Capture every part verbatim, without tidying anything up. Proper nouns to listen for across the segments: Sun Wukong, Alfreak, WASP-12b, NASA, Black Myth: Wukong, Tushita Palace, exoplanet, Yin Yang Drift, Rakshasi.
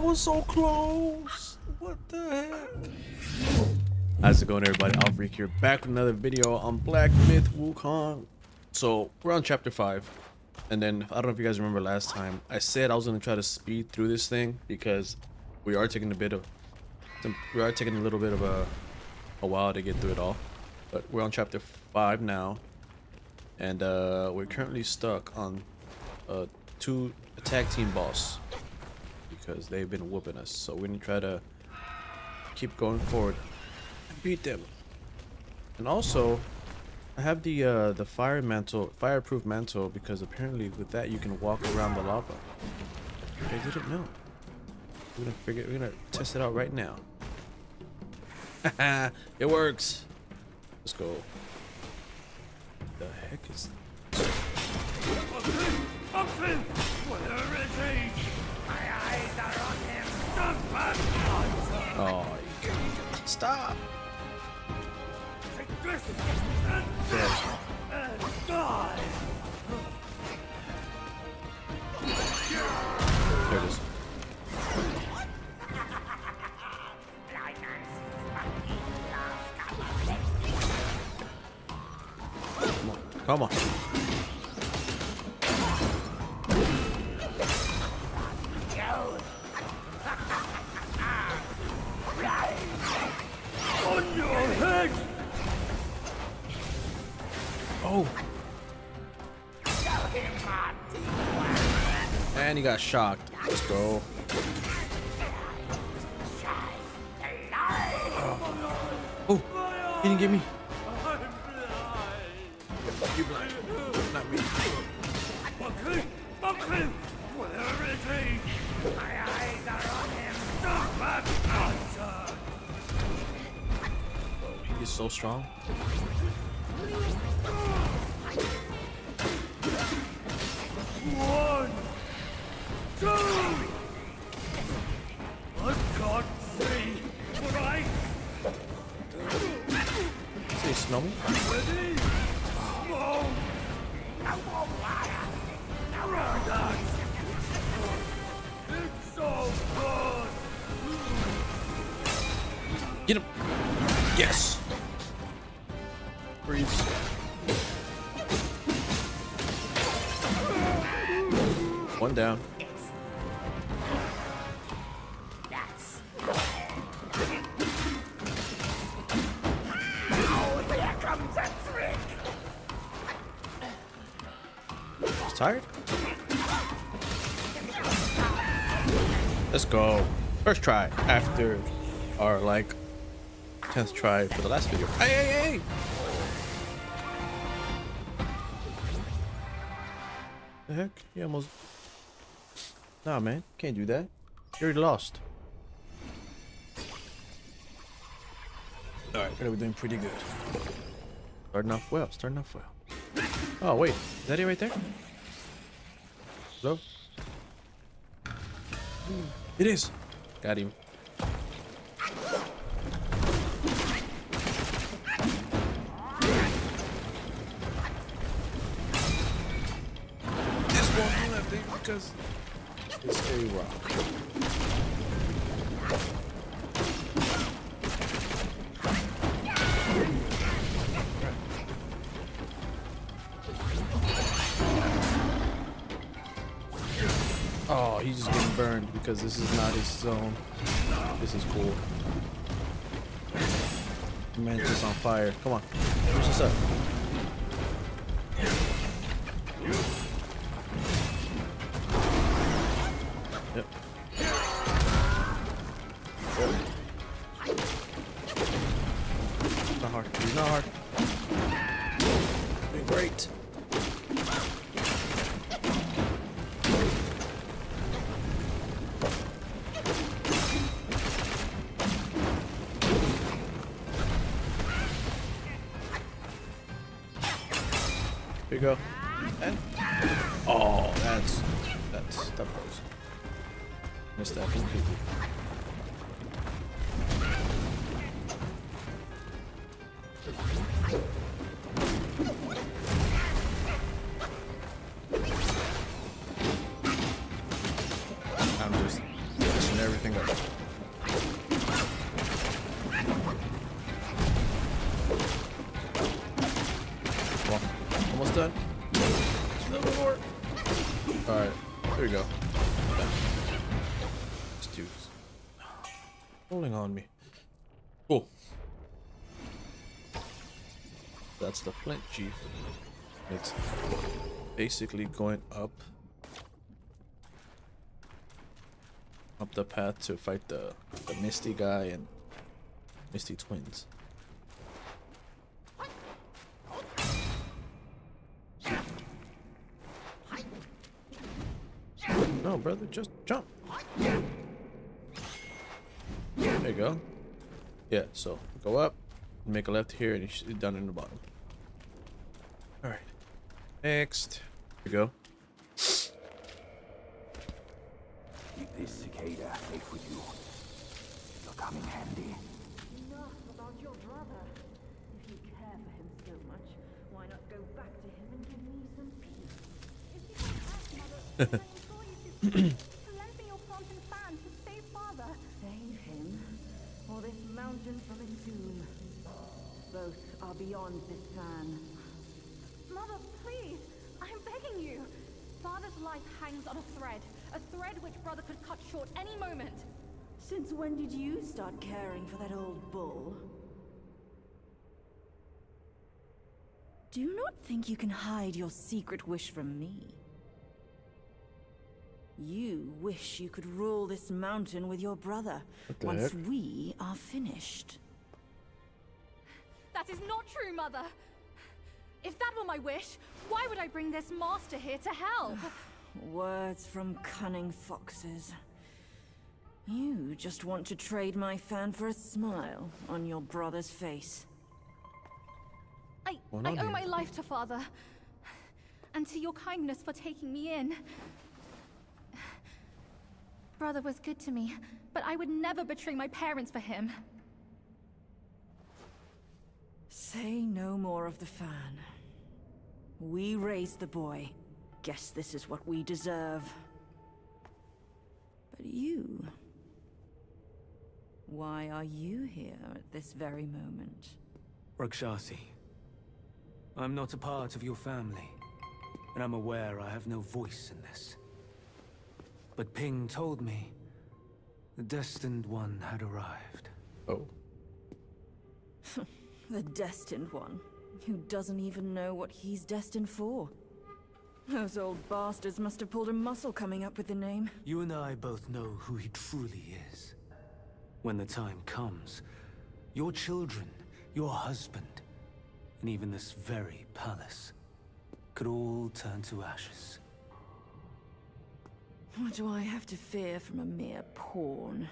That was so close. What the heck? How's it going, everybody? Alfreak here, back with another video on Black Myth: Wukong. So we're on chapter five, and then I don't know if you guys remember last time, I said I was gonna try to speed through this thing because we are taking a bit of, we are taking a little bit of a, a while to get through it all. But we're on chapter five now, and uh, we're currently stuck on uh, two attack team boss because they've been whooping us. So we're gonna try to keep going forward. Beat them. And also I have the uh the fire mantle, fireproof mantle, because apparently with that you can walk around the lava. I didn't know. We're gonna figure we're gonna test it out right now. Haha, it works. Let's go. The heck is this? Up him, up him. Where is he? My eyes are on him. Oh, you stop. There it is. Come on. Come on. On your head. Oh. And he got shocked. Let's go. Oh. Oh. He didn't get me. You blind. Not me. Where is he? My eyes are on him. Oh, he is so strong. One, two. I can't see, but I. Is he snowing? Ready? Smoke. I won't lie. I won't die. It's so good. Get him. Yes. Freeze. One down. That's oh, here comes a trick. He's tired? Let's go. First try after our like tenth try for the last video. Hey, hey, hey! The heck? He almost. Nah, man, can't do that. You're lost. All right, we're doing pretty good. Starting off well. Starting off well. Oh wait, is that it right there? Hello? It is. Got him. This one left it because. It's a rock. Oh, he's just getting burned because this is not his zone. This is cool. Man, just on fire. Come on, push this up. Yep. It's not hard. It's not hard. Doing great. Here you go. And oh, that's that's that pose. Missed that completely. I'm just missing everything. done. Alright, there you go. This dude's holding on me. Cool. That's the flint chief. It's basically going up. Up the path to fight the, the Misty guy and Misty twins. No, brother, just jump. There you go. Yeah, so go up, make a left here, and it's down in the bottom. All right, next. Here we go. Keep this cicada safe with you. It'll come in handy. Enough about your brother. If you care for him so much, why not go back to him and give me some peace? If you come back, mother, to lengthen your frozen fan to save father. Save him, or this mountain from his doom. Both are beyond this plan. Mother, please, I'm begging you. Father's life hangs on a thread. A thread which brother could cut short any moment. Since when did you start caring for that old bull? Do you not think you can hide your secret wish from me? You wish you could rule this mountain with your brother once heck? we are finished. That is not true, Mother. If that were my wish, why would I bring this master here to help? Words from cunning foxes. You just want to trade my fan for a smile on your brother's face. I, I owe my life to Father, and to your kindness for taking me in. Brother was good to me, but I would never betray my parents for him. Say no more of the fan. We raised the boy. Guess this is what we deserve. But you... why are you here at this very moment? Rakshasi, I'm not a part of your family, and I'm aware I have no voice in this. But Ping told me the destined one had arrived. Oh. The destined one, who doesn't even know what he's destined for. Those old bastards must have pulled a muscle coming up with the name. You and I both know who he truly is. When the time comes, your children, your husband, and even this very palace could all turn to ashes. What do I have to fear from a mere pawn?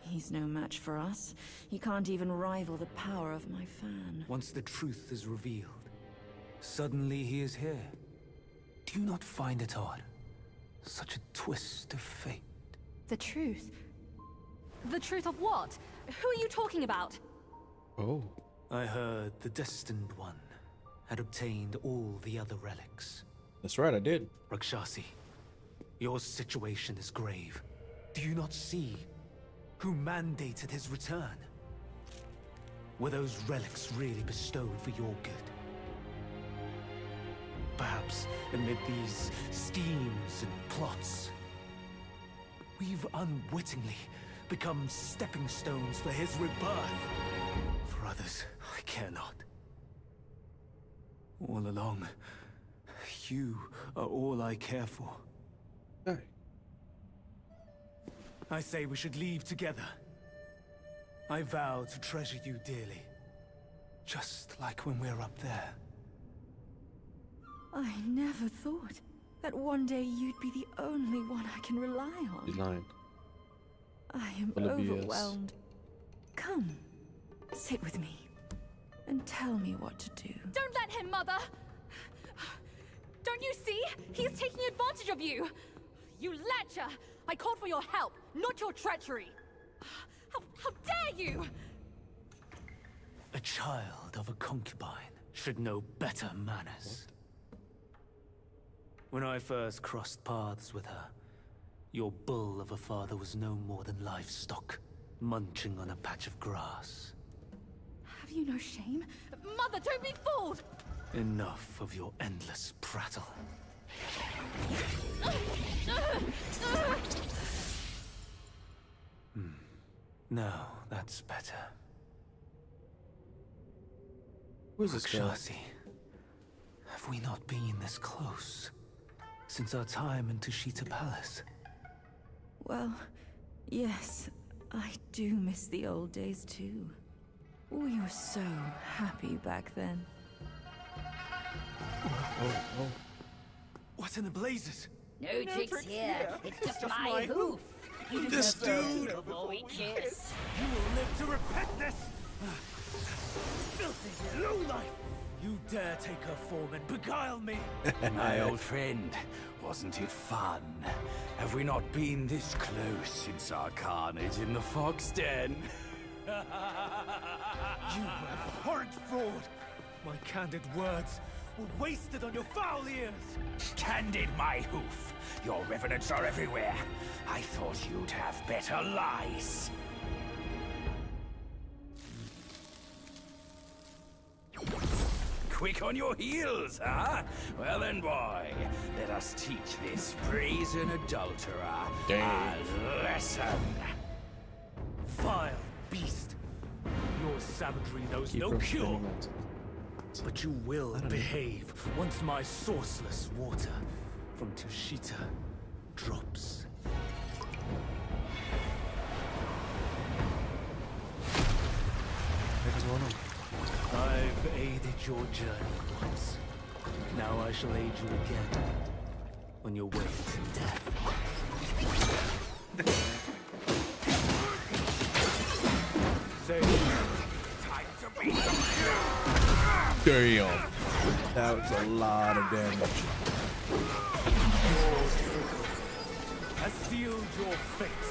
He's no match for us. He can't even rival the power of my fan. Once the truth is revealed, suddenly he is here. Do you not find it odd? Such a twist of fate. The truth? The truth of what? Who are you talking about? Oh. I heard the destined one had obtained all the other relics. That's right, I did. Rakshasi. Your situation is grave. Do you not see who mandated his return? Were those relics really bestowed for your good? Perhaps amid these schemes and plots, we've unwittingly become stepping stones for his rebirth. For others, I care not. All along, you are all I care for. I say we should leave together. I vow to treasure you dearly, just like when we're up there. I never thought that one day you'd be the only one I can rely on. He's lying. I am overwhelmed. Come, sit with me and tell me what to do. Don't let him, Mother! Don't you see? He's taking advantage of you! You lecher! I called for your help, not your treachery! How, how dare you! A child of a concubine should know better manners. What? When I first crossed paths with her, your bull of a father was no more than livestock, munching on a patch of grass. Have you no shame? Mother, don't be fooled! Enough of your endless prattle. Hmm. Now, that's better. Rakshasi, have we not been this close since our time in Tushita Palace? Well, yes, I do miss the old days too. We were so happy back then. Oh, oh, oh. What in the blazes? No, no tricks, tricks here. here. It's just, just my hoof. You this dude. Before we kiss. You will live to repent this. Filthy lowlife. You dare take her form and beguile me. My old friend, wasn't it fun? Have we not been this close since our carnage in the fox den? You abhorrent fraud. My candid words were wasted on your foul ears. Candid my hoof. Your revenants are everywhere. I thought you'd have better lies. Quick on your heels, huh? Well then, boy, let us teach this brazen adulterer Dang. a lesson. Vile beast. Your savagery knows Keep no cure. It. But you will behave know. once my sourceless water from Tushita drops. There is one on. I've aided your journey once. Now I shall aid you again on your way to death. Say, time to be some Damn. That was a lot of damage. Your struggle has sealed your fate.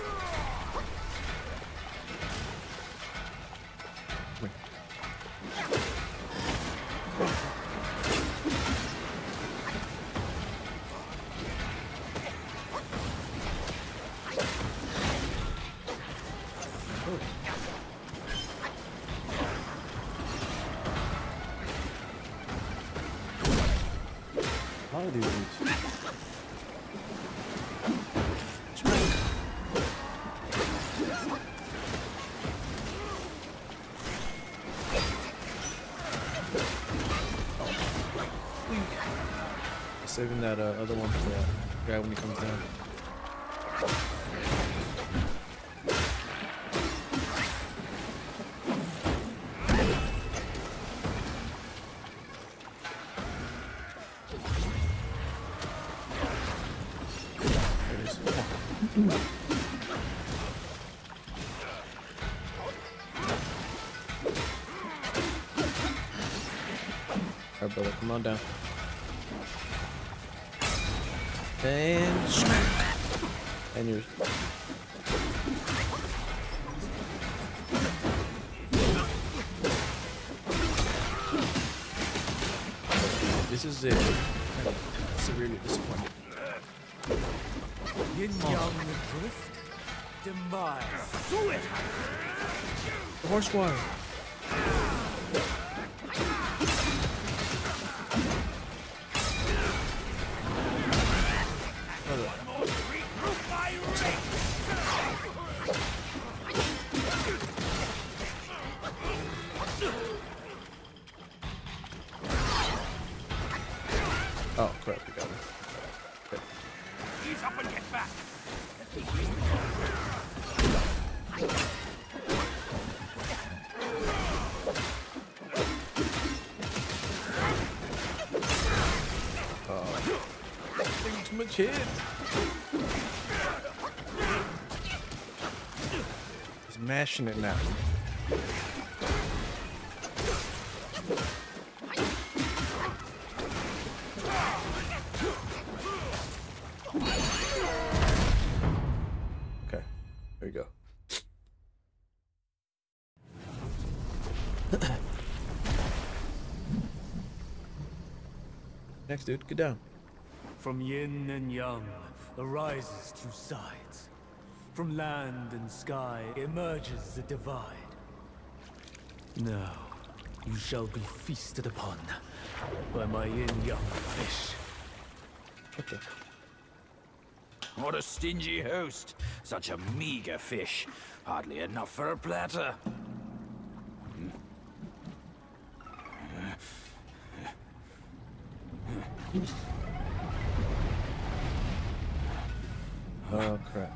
Saving that uh, other one for that guy when he comes down. Alright, brother, come on down. And and yours. This is it. Severely disappointing. Yin Yang Drift, demise. The horse wire. Oh crap, we got him. Okay. Ease up and get back. Oh. That's too much hit. He's mashing it now. Next dude, get down. From yin and yang arises two sides. From land and sky emerges the divide. Now, You shall be feasted upon by my yin-yang fish. Okay. What a stingy host! Such a meager fish. Hardly enough for a platter. Oh, crap.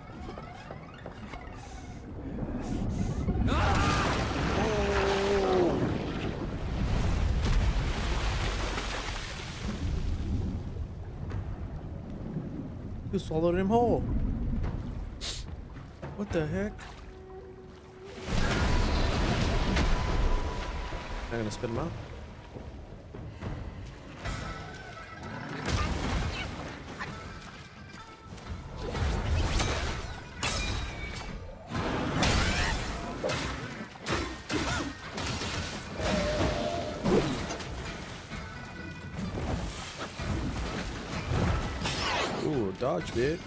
You swallowed him whole. What the heck? I'm gonna spit him out. Dodge, dude.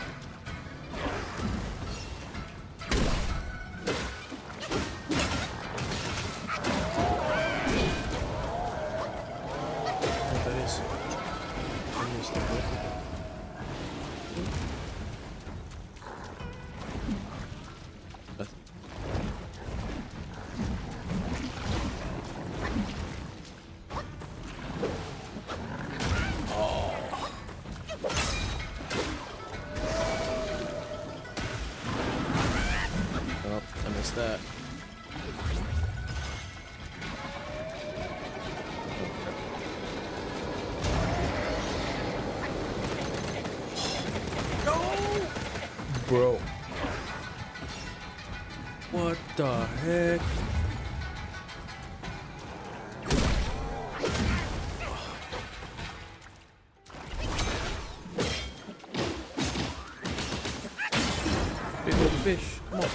Bro. What the heck? Big old fish. Come on.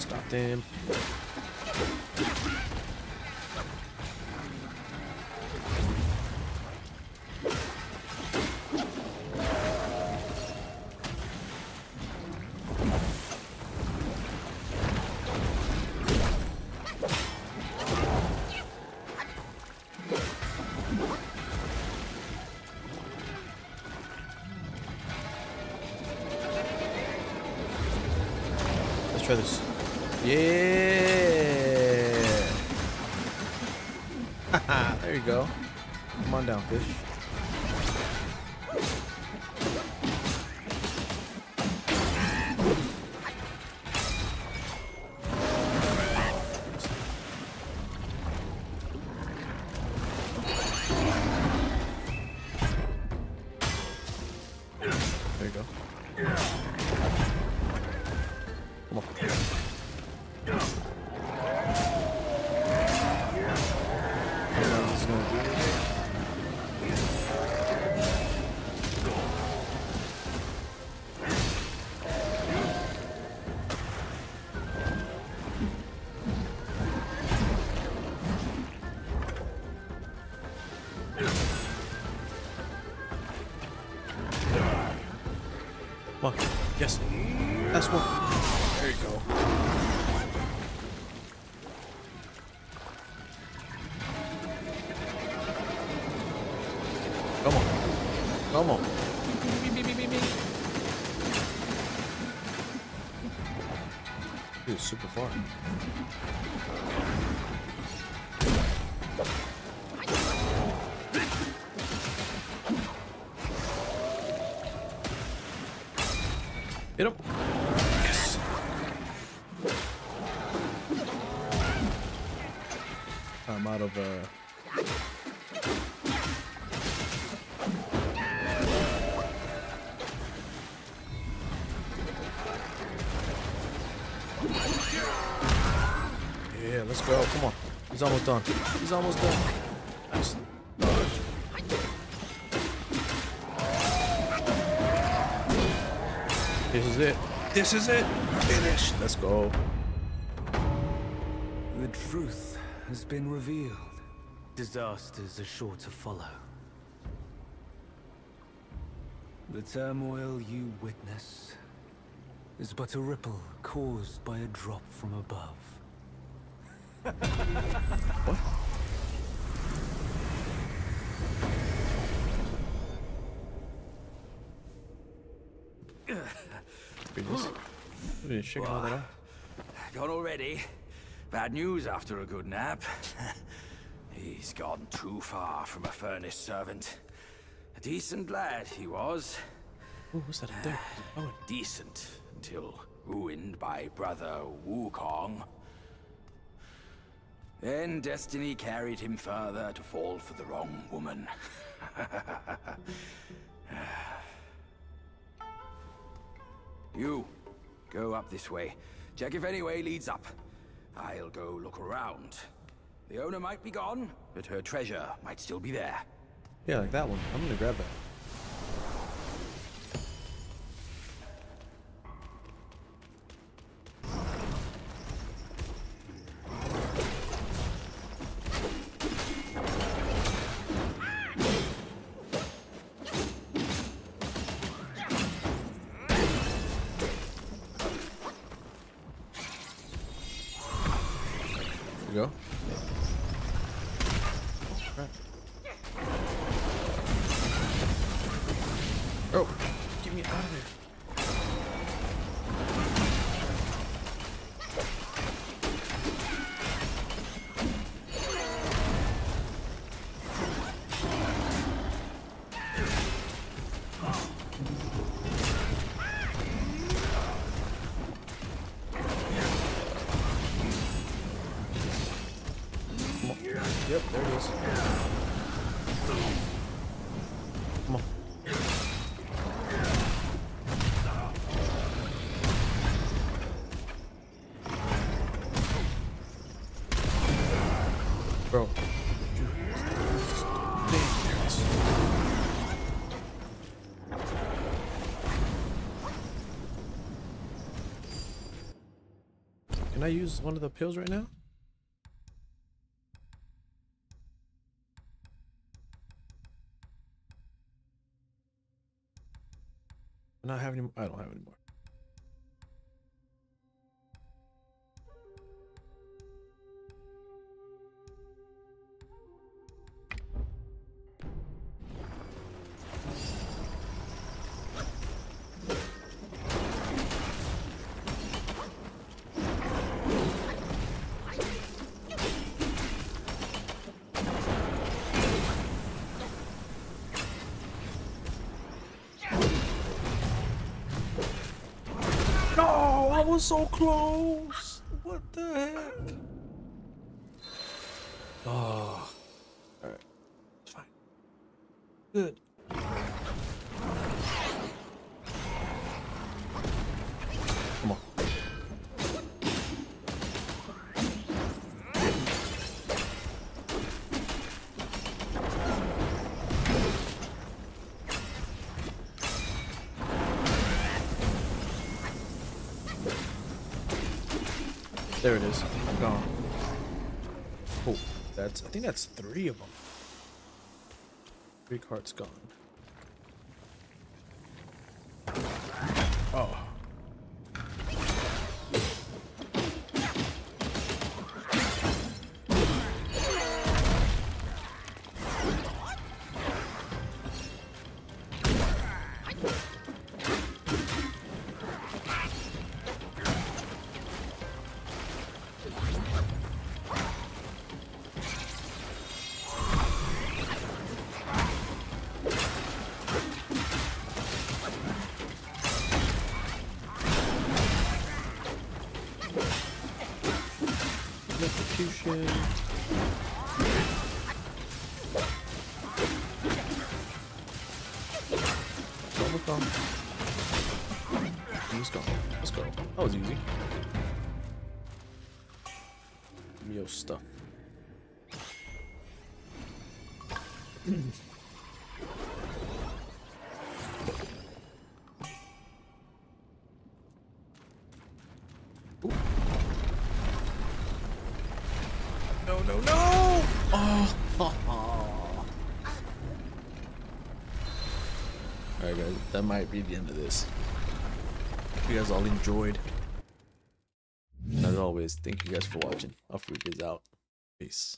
Stop them. Try this. Yeah. There you go. Come on down, fish. There you go. Come on. Come on. Yes. That's one. There you go. Come on. Come on. Dude, super far. Hit him. I'm out of, uh... yeah, let's go. Come on. He's almost done. He's almost done. Nice. This is it. This is it. Finish. Let's go. The truth has been revealed. Disasters are sure to follow. The turmoil you witness is but a ripple caused by a drop from above. What? Didn't shake all that up. Gone already. Bad news after a good nap. He's gone too far from a furnace servant. A decent lad he was. Ooh, what's that up there? Oh, decent until ruined by brother Wukong. Then destiny carried him further to fall for the wrong woman. You, go up this way. Check if any way leads up. I'll go look around. The owner might be gone, but her treasure might still be there. Yeah, like that one. I'm gonna grab that. Yep, there it is. Come on. Bro. Can I use one of the pills right now? I have any. I don't have any more. I was so close. What the heck? Oh, all right, it's fine. Good. Come on. There it is. I'm gone. Oh, that's. I think that's three of them. Three carts gone. Oh. Let's go. Let's go. That was easy. Give me your stuff. No, no, no! Oh! Alright guys, that might be the end of this. Hope you guys all enjoyed. And as always, thank you guys for watching. Alfreak is out. Peace.